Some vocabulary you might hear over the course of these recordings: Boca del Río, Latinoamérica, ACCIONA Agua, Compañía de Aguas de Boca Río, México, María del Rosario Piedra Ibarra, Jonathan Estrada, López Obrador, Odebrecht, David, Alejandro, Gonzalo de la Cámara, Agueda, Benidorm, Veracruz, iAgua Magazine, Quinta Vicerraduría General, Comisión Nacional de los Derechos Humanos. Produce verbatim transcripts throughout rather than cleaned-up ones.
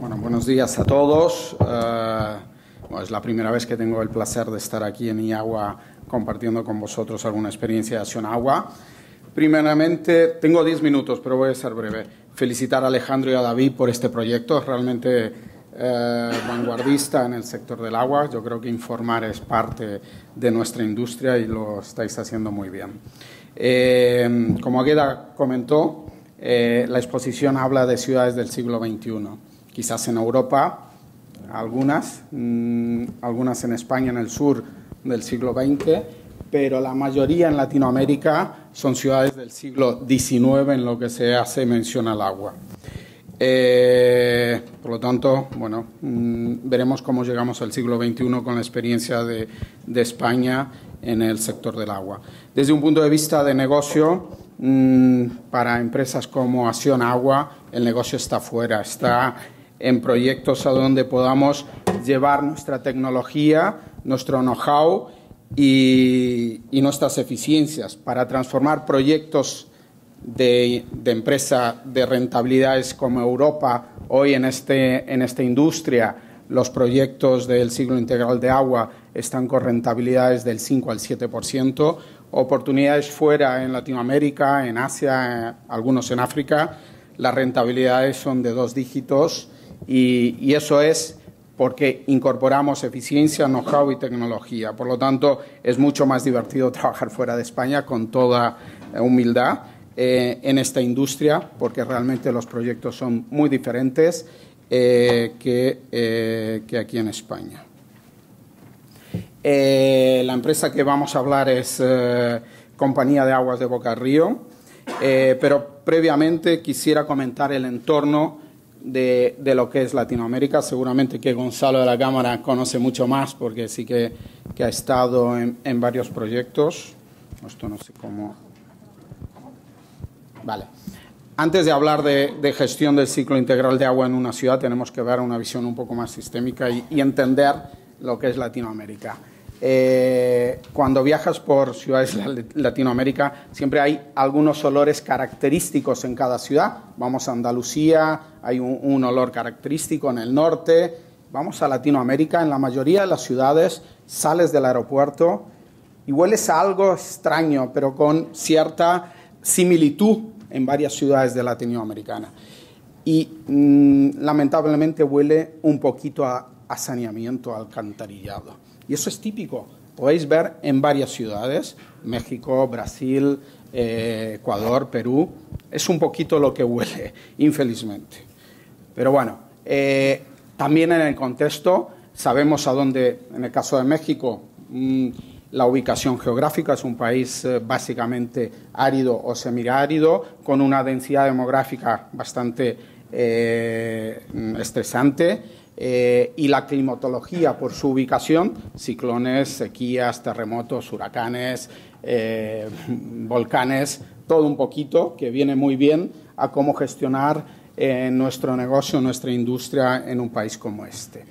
Bueno, buenos días a todos. Uh, bueno, es la primera vez que tengo el placer de estar aquí en IAGUA compartiendo con vosotros alguna experiencia de ACCIONA Agua. Primeramente, tengo diez minutos, pero voy a ser breve. Felicitar a Alejandro y a David por este proyecto. Es realmente eh, vanguardista en el sector del agua. Yo creo que informar es parte de nuestra industria y lo estáis haciendo muy bien. Eh, como Agueda comentó, eh, la exposición habla de ciudades del siglo veintiuno. Quizás en Europa, algunas, mmm, algunas en España, en el sur del siglo veinte, pero la mayoría en Latinoamérica son ciudades del siglo diecinueve en lo que se hace mención al agua. Eh, por lo tanto, bueno, mmm, veremos cómo llegamos al siglo veintiuno con la experiencia de, de España en el sector del agua. Desde un punto de vista de negocio, mmm, para empresas como ACCIONA Agua, el negocio está fuera, está en proyectos a donde podamos llevar nuestra tecnología, nuestro know-how Y, y nuestras eficiencias para transformar proyectos de, de empresa de rentabilidades como Europa. Hoy en, este, en esta industria los proyectos del ciclo integral de agua están con rentabilidades del cinco al siete por ciento, oportunidades fuera en Latinoamérica, en Asia, eh, algunos en África, las rentabilidades son de dos dígitos y, y eso es porque incorporamos eficiencia, know-how y tecnología. Por lo tanto, es mucho más divertido trabajar fuera de España, con toda humildad, eh, en esta industria, porque realmente los proyectos son muy diferentes eh, que, eh, que aquí en España. Eh, la empresa que vamos a hablar es eh, Compañía de Aguas de Boca Río, eh, pero previamente quisiera comentar el entorno De, de lo que es Latinoamérica. Seguramente que Gonzalo de la Cámara conoce mucho más, porque sí que, que ha estado en, en varios proyectos. Esto no sé cómo. Vale. Antes de hablar de, de gestión del ciclo integral de agua en una ciudad, tenemos que ver una visión un poco más sistémica y, y entender lo que es Latinoamérica. Eh, cuando viajas por ciudades de Latinoamérica siempre hay algunos olores característicos en cada ciudad. Vamos a Andalucía, hay un, un olor característico en el norte. Vamos a Latinoamérica, en la mayoría de las ciudades sales del aeropuerto y hueles a algo extraño, pero con cierta similitud en varias ciudades de Latinoamérica. Y mmm, lamentablemente huele un poquito a, a saneamiento, a alcantarillado. Y eso es típico, podéis ver en varias ciudades, México, Brasil, eh, Ecuador, Perú. Es un poquito lo que huele, infelizmente. Pero bueno, eh, también en el contexto sabemos a dónde, en el caso de México, mmm, la ubicación geográfica es un país eh, básicamente árido o semiárido, con una densidad demográfica bastante eh, estresante. Eh, y la climatología por su ubicación, ciclones, sequías, terremotos, huracanes, eh, volcanes, todo un poquito que viene muy bien a cómo gestionar eh, nuestro negocio, nuestra industria en un país como este.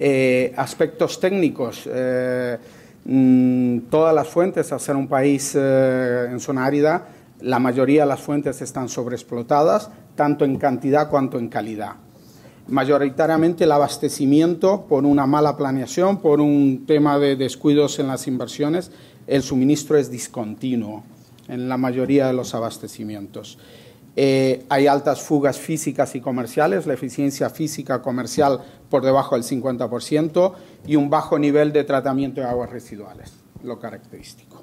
Eh, aspectos técnicos, eh, mmm, todas las fuentes, al ser un país eh, en zona árida, la mayoría de las fuentes están sobreexplotadas, tanto en cantidad cuanto en calidad. Mayoritariamente el abastecimiento, por una mala planeación, por un tema de descuidos en las inversiones, el suministro es discontinuo en la mayoría de los abastecimientos. Eh, hay altas fugas físicas y comerciales, la eficiencia física comercial por debajo del cincuenta por ciento y un bajo nivel de tratamiento de aguas residuales, lo característico.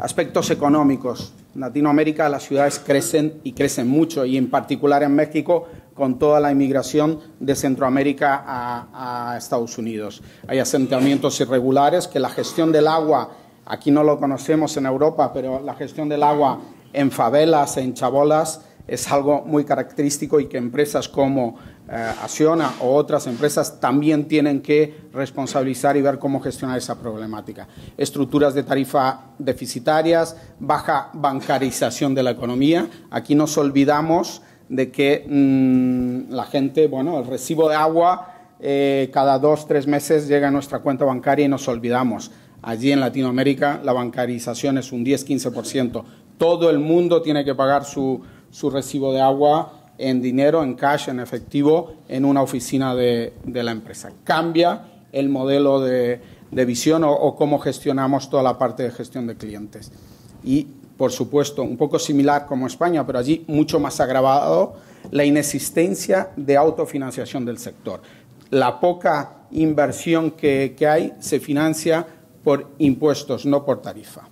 Aspectos económicos. En Latinoamérica las ciudades crecen y crecen mucho, y en particular en México con toda la inmigración de Centroamérica a, a Estados Unidos. Hay asentamientos irregulares que la gestión del agua, aquí no lo conocemos en Europa, pero la gestión del agua en favelas, en chabolas, es algo muy característico y que empresas como eh, ACCIONA o otras empresas también tienen que responsabilizar y ver cómo gestionar esa problemática. Estructuras de tarifa deficitarias, baja bancarización de la economía. Aquí nos olvidamos de que mmm, la gente, bueno, el recibo de agua eh, cada dos, tres meses llega a nuestra cuenta bancaria y nos olvidamos. Allí en Latinoamérica la bancarización es un diez, quince por ciento. Todo el mundo tiene que pagar su, su recibo de agua en dinero, en cash, en efectivo, en una oficina de, de la empresa. Cambia el modelo de, de visión o, o cómo gestionamos toda la parte de gestión de clientes. Y, por supuesto, un poco similar como España, pero allí mucho más agravado, la inexistencia de autofinanciación del sector. La poca inversión que, que hay se financia por impuestos, no por tarifa.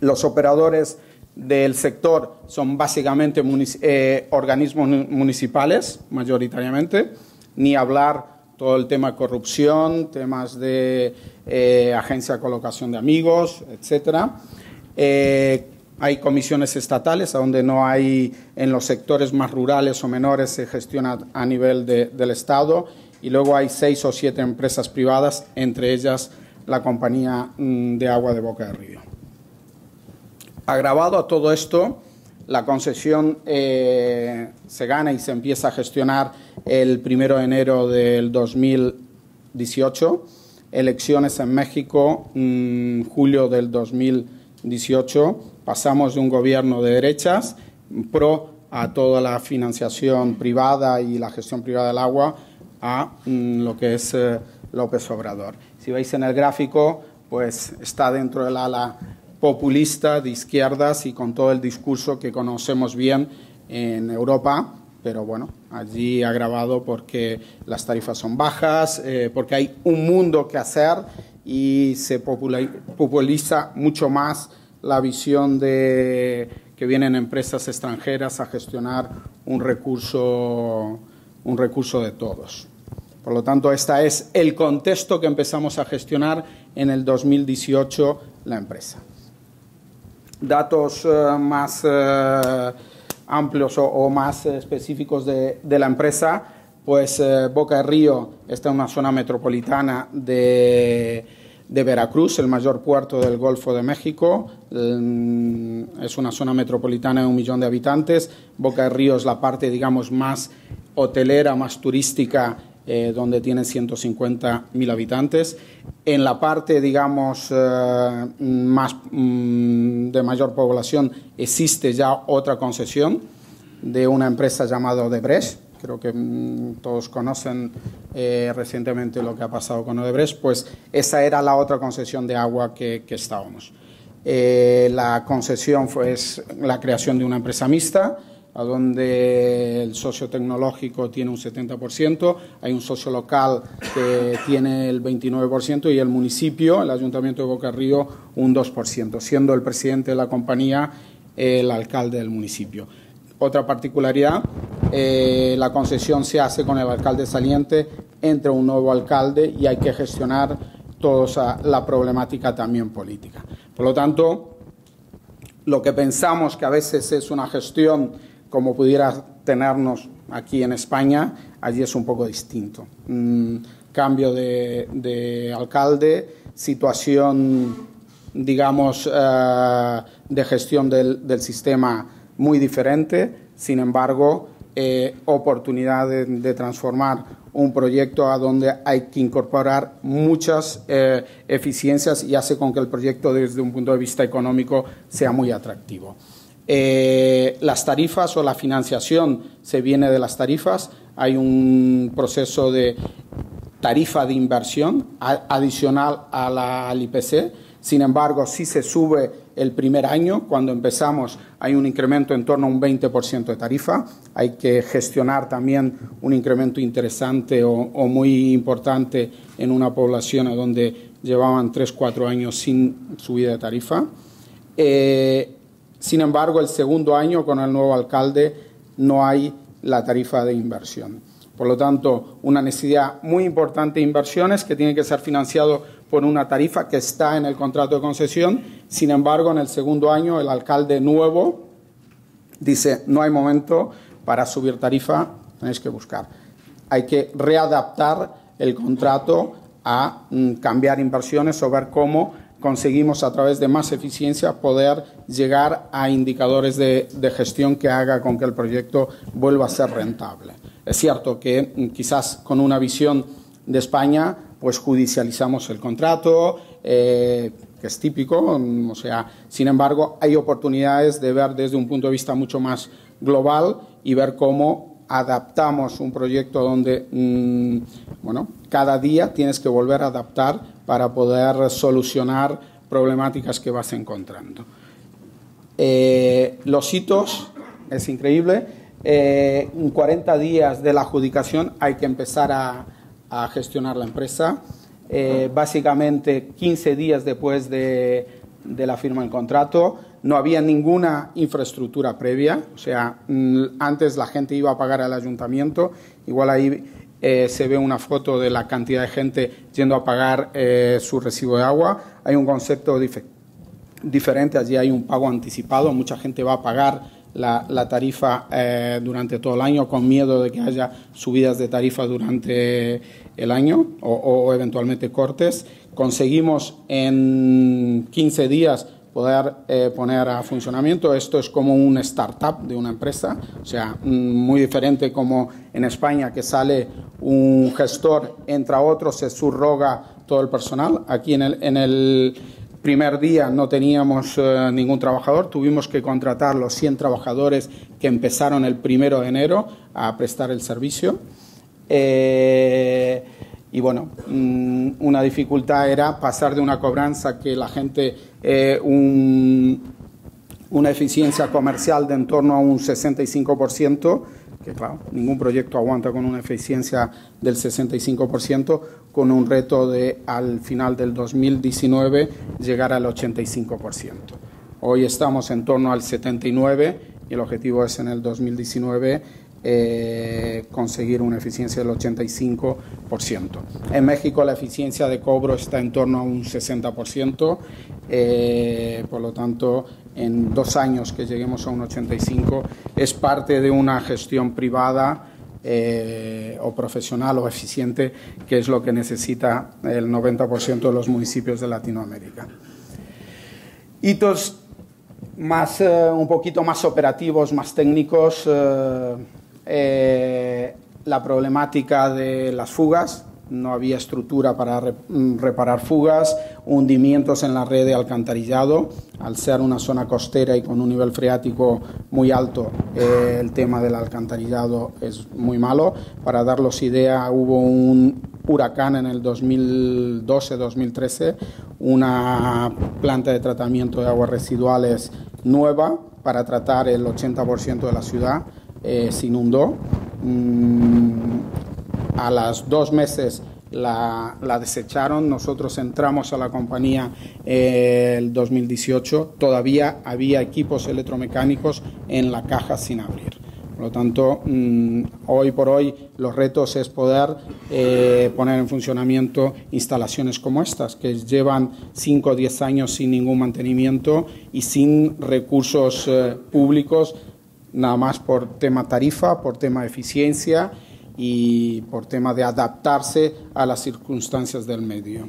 Los operadores del sector son básicamente munic eh, organismos municipales, mayoritariamente, ni hablar todo el tema de corrupción, temas de eh, agencia de colocación de amigos, etcétera. Eh, hay comisiones estatales, a donde no hay, en los sectores más rurales o menores se gestiona a nivel de, del Estado, y luego hay seis o siete empresas privadas, entre ellas la Compañía de Agua de Boca Río. Agravado a todo esto, la concesión eh, se gana y se empieza a gestionar el primero de enero del dos mil dieciocho, elecciones en México, mmm, julio del dos mil dieciocho, pasamos de un gobierno de derechas pro a toda la financiación privada y la gestión privada del agua a mmm, lo que es eh, López Obrador. Si veis en el gráfico, pues está dentro del ala populista de izquierdas y con todo el discurso que conocemos bien en Europa, pero bueno, allí agravado porque las tarifas son bajas, eh, porque hay un mundo que hacer y se populiza mucho más la visión de que vienen empresas extranjeras a gestionar un recurso, un recurso de todos. Por lo tanto, este es el contexto que empezamos a gestionar en el dos mil dieciocho la empresa. Datos eh, más eh, amplios o, o más específicos de, de la empresa, pues eh, Boca del Río está en una zona metropolitana de, de Veracruz, el mayor puerto del Golfo de México. Eh, es una zona metropolitana de un millón de habitantes. Boca del Río es la parte, digamos, más hotelera, más turística, eh, donde tiene ciento cincuenta mil habitantes. En la parte, digamos, eh, más, mm, de mayor población existe ya otra concesión de una empresa llamada Odebrecht. Creo que mm, todos conocen eh, recientemente lo que ha pasado con Odebrecht. Pues esa era la otra concesión de agua que, que estábamos. Eh, la concesión fue es la creación de una empresa mixta, a donde el socio tecnológico tiene un setenta por ciento, hay un socio local que tiene el veintinueve por ciento y el municipio, el Ayuntamiento de Boca Río, un dos por ciento, siendo el presidente de la compañía el alcalde del municipio. Otra particularidad, eh, la concesión se hace con el alcalde saliente, entra un nuevo alcalde y hay que gestionar toda la problemática también política. Por lo tanto, lo que pensamos que a veces es una gestión como pudiera tenernos aquí en España, allí es un poco distinto. Mm, cambio de, de alcalde, situación, digamos, eh, de gestión del, del sistema muy diferente, sin embargo, eh, oportunidad de, de transformar un proyecto a donde hay que incorporar muchas eh, eficiencias y hace con que el proyecto desde un punto de vista económico sea muy atractivo. Eh, las tarifas o la financiación se viene de las tarifas, hay un proceso de tarifa de inversión a, adicional a la, al I P C, sin embargo, sí se sube el primer año, cuando empezamos hay un incremento en torno a un veinte por ciento de tarifa, hay que gestionar también un incremento interesante o, o muy importante en una población a donde llevaban tres, cuatro años sin subida de tarifa. Eh, Sin embargo, el segundo año, con el nuevo alcalde, no hay la tarifa de inversión. Por lo tanto, una necesidad muy importante de inversiones que tiene que ser financiado por una tarifa que está en el contrato de concesión. Sin embargo, en el segundo año, el alcalde nuevo dice, no hay momento para subir tarifa, tenéis que buscar. Hay que readaptar el contrato a mm, cambiar inversiones o ver cómo conseguimos a través de más eficiencia poder llegar a indicadores de, de gestión que haga con que el proyecto vuelva a ser rentable. Es cierto que quizás con una visión de España pues judicializamos el contrato, eh, que es típico, o sea, sin embargo, hay oportunidades de ver desde un punto de vista mucho más global y ver cómo adaptamos un proyecto donde, mmm, bueno, cada día tienes que volver a adaptar para poder solucionar problemáticas que vas encontrando. Eh, los hitos, es increíble, eh, en cuarenta días de la adjudicación hay que empezar a, a gestionar la empresa. Eh, básicamente quince días después de, de la firma del contrato no había ninguna infraestructura previa, o sea, antes la gente iba a pagar al ayuntamiento, igual ahí eh, se ve una foto de la cantidad de gente yendo a pagar eh, su recibo de agua. Hay un concepto dif diferente, allí hay un pago anticipado, mucha gente va a pagar la, la tarifa eh, durante todo el año con miedo de que haya subidas de tarifa durante el año o, o eventualmente cortes. Conseguimos en quince días poder eh, poner a funcionamiento. Esto es como un startup de una empresa, o sea, muy diferente como en España, que sale un gestor, entra otro, se subroga todo el personal. Aquí en el, en el primer día no teníamos eh, ningún trabajador, tuvimos que contratar los cien trabajadores que empezaron el primero de enero a prestar el servicio. Eh, Y bueno, una dificultad era pasar de una cobranza que la gente, eh, un, una eficiencia comercial de en torno a un sesenta y cinco por ciento, que claro, ningún proyecto aguanta con una eficiencia del sesenta y cinco por ciento, con un reto de al final del dos mil diecinueve llegar al ochenta y cinco por ciento. Hoy estamos en torno al setenta y nueve por ciento y el objetivo es en el dos mil diecinueve Eh, conseguir una eficiencia del ochenta y cinco por ciento. En México la eficiencia de cobro está en torno a un sesenta por ciento, eh, por lo tanto, en dos años que lleguemos a un ochenta y cinco por ciento es parte de una gestión privada eh, o profesional o eficiente, que es lo que necesita el noventa por ciento de los municipios de Latinoamérica. Hitos más, eh, un poquito más operativos, más técnicos. Eh, Eh, la problemática de las fugas, no había estructura para re, reparar fugas, hundimientos en la red de alcantarillado, al ser una zona costera y con un nivel freático muy alto, eh, el tema del alcantarillado es muy malo. Para daros idea, hubo un huracán en el dos mil doce dos mil trece, una planta de tratamiento de aguas residuales nueva para tratar el ochenta por ciento de la ciudad. Eh, se inundó. Mm, a las dos meses la, la desecharon. Nosotros entramos a la compañía eh, el dos mil dieciocho, todavía había equipos electromecánicos en la caja sin abrir. Por lo tanto, mm, hoy por hoy los retos es poder eh, poner en funcionamiento instalaciones como estas, que llevan cinco o diez años sin ningún mantenimiento y sin recursos eh, públicos, nada más por tema tarifa, por tema eficiencia y por tema de adaptarse a las circunstancias del medio.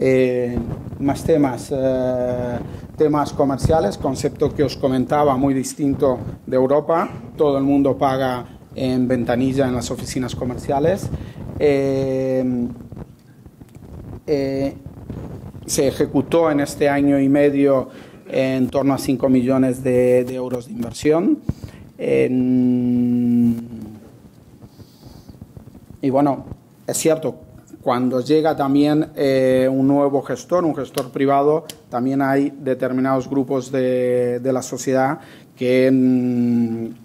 Eh, más temas, eh, temas comerciales, concepto que os comentaba muy distinto de Europa. Todo el mundo paga en ventanilla en las oficinas comerciales. Eh, eh, se ejecutó en este año y medio en torno a cinco millones de, de euros de inversión. Eh, y bueno, es cierto, cuando llega también eh, un nuevo gestor, un gestor privado, también hay determinados grupos de, de la sociedad que,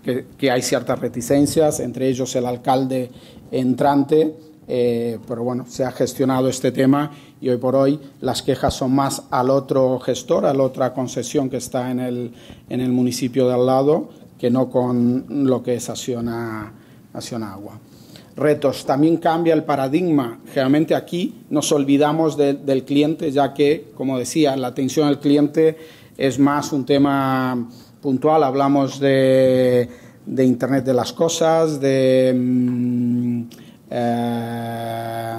que, que hay ciertas reticencias, entre ellos el alcalde entrante. Eh, pero bueno, se ha gestionado este tema y hoy por hoy las quejas son más al otro gestor, a la otra concesión que está en el, en el municipio de al lado, que no con lo que es ACCIONA, ACCIONA Agua. Retos, también cambia el paradigma. Generalmente aquí nos olvidamos de, del cliente, ya que, como decía, la atención al cliente es más un tema puntual. Hablamos de, de Internet de las cosas, de... Mmm, Eh,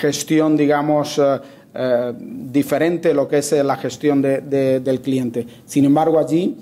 gestión, digamos, eh, eh, diferente lo que es la gestión de, de, del cliente. Sin embargo, allí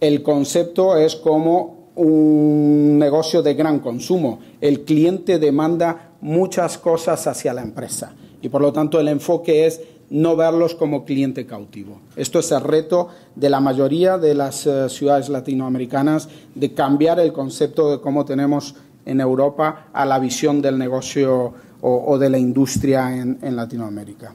el concepto es como un negocio de gran consumo. El cliente demanda muchas cosas hacia la empresa y, por lo tanto, el enfoque es no verlos como cliente cautivo. Esto es el reto de la mayoría de las uh, ciudades latinoamericanas, de cambiar el concepto de cómo tenemos en Europa a la visión del negocio o, o de la industria en, en Latinoamérica.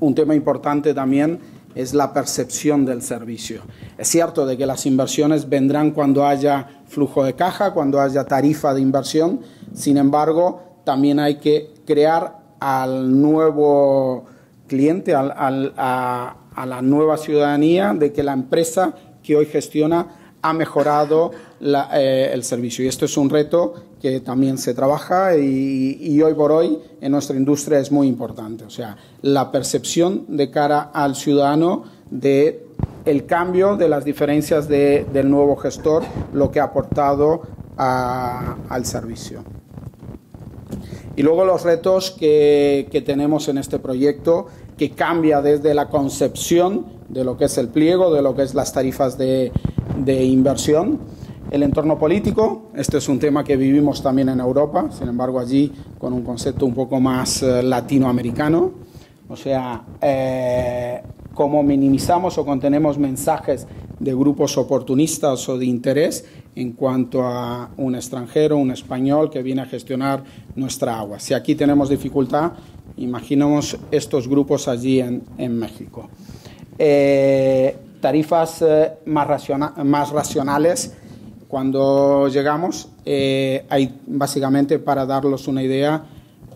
Un tema importante también es la percepción del servicio. Es cierto de que las inversiones vendrán cuando haya flujo de caja, cuando haya tarifa de inversión. Sin embargo, también hay que crear al nuevo cliente, al, al, a, a la nueva ciudadanía, de que la empresa que hoy gestiona ha mejorado la, eh, el servicio. Y esto es un reto que también se trabaja y, y hoy por hoy en nuestra industria es muy importante. O sea, la percepción de cara al ciudadano de el cambio, de las diferencias de, del nuevo gestor, lo que ha aportado a, al servicio. Y luego los retos que, que tenemos en este proyecto, que cambia desde la concepción de lo que es el pliego, de lo que es las tarifas de, de inversión. El entorno político, este es un tema que vivimos también en Europa, sin embargo allí con un concepto un poco más eh, latinoamericano. O sea, eh, cómo minimizamos o contenemos mensajes de grupos oportunistas o de interés en cuanto a un extranjero, un español que viene a gestionar nuestra agua. Si aquí tenemos dificultad, imaginemos estos grupos allí en, en México. Eh, tarifas eh, más, raciona, más racionales cuando llegamos. Eh, hay básicamente, para darlos una idea,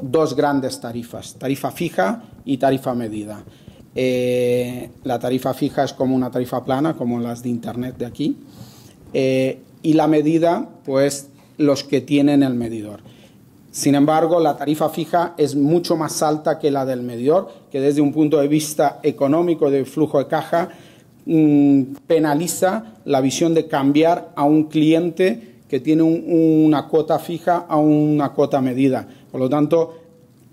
dos grandes tarifas, tarifa fija y tarifa medida. Eh, la tarifa fija es como una tarifa plana, como las de internet de aquí, eh, y la medida, pues los que tienen el medidor. Sin embargo, la tarifa fija es mucho más alta que la del medidor, que desde un punto de vista económico de flujo de caja mmm, penaliza la visión de cambiar a un cliente que tiene un, una cuota fija a una cuota medida. Por lo tanto,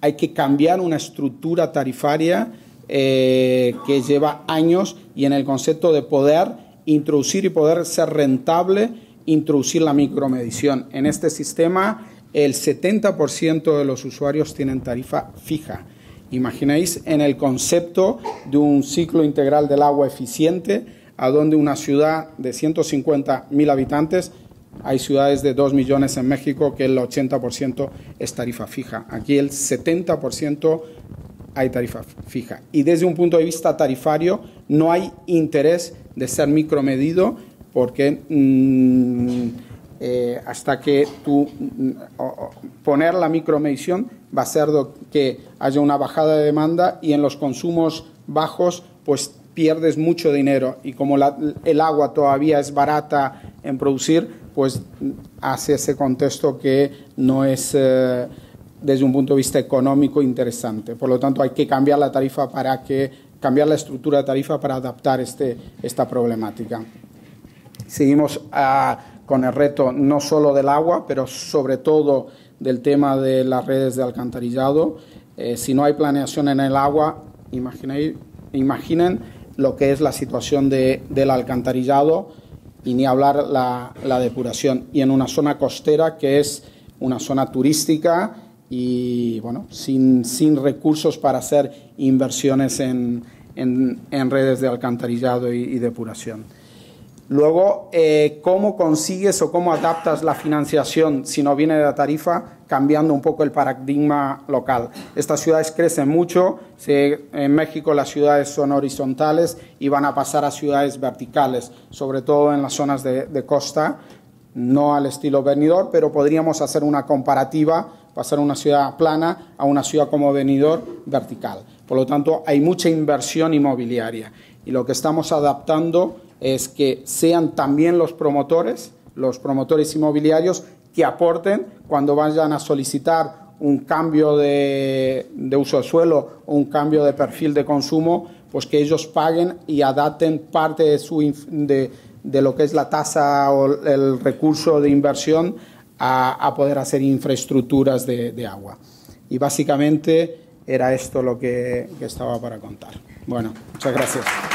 hay que cambiar una estructura tarifaria eh, que lleva años, y en el concepto de poder introducir y poder ser rentable, introducir la micromedición. En este sistema, el setenta por ciento de los usuarios tienen tarifa fija. Imagináis en el concepto de un ciclo integral del agua eficiente, a donde una ciudad de ciento cincuenta mil habitantes, hay ciudades de dos millones en México que el ochenta por ciento es tarifa fija. Aquí el setenta por ciento hay tarifa fija. Y desde un punto de vista tarifario no hay interés de ser micromedido, porque mmm, Eh, hasta que tú poner la micromedición va a ser que haya una bajada de demanda, y en los consumos bajos pues pierdes mucho dinero, y como la, el agua todavía es barata en producir, pues hace ese contexto que no es eh, desde un punto de vista económico interesante. Por lo tanto, hay que cambiar la tarifa para que cambiar la estructura de tarifa para adaptar este, esta problemática. Seguimos a con el reto no solo del agua, pero sobre todo del tema de las redes de alcantarillado. Eh, si no hay planeación en el agua, imagine, imaginen lo que es la situación de, del alcantarillado, y ni hablar la, la depuración. Y en una zona costera que es una zona turística y bueno, sin, sin recursos para hacer inversiones en, en, en redes de alcantarillado y, y depuración. Luego, eh, cómo consigues o cómo adaptas la financiación si no viene de la tarifa, cambiando un poco el paradigma local. Estas ciudades crecen mucho. Se, en México las ciudades son horizontales y van a pasar a ciudades verticales, sobre todo en las zonas de, de costa, no al estilo Benidorm, pero podríamos hacer una comparativa, pasar una ciudad plana a una ciudad como Benidorm vertical. Por lo tanto, hay mucha inversión inmobiliaria, y lo que estamos adaptando es que sean también los promotores, los promotores inmobiliarios, que aporten cuando vayan a solicitar un cambio de, de uso de suelo o un cambio de perfil de consumo, pues que ellos paguen y adapten parte de, su, de, de lo que es la tasa o el recurso de inversión a, a poder hacer infraestructuras de, de agua. Y básicamente era esto lo que, que estaba para contar. Bueno, muchas gracias.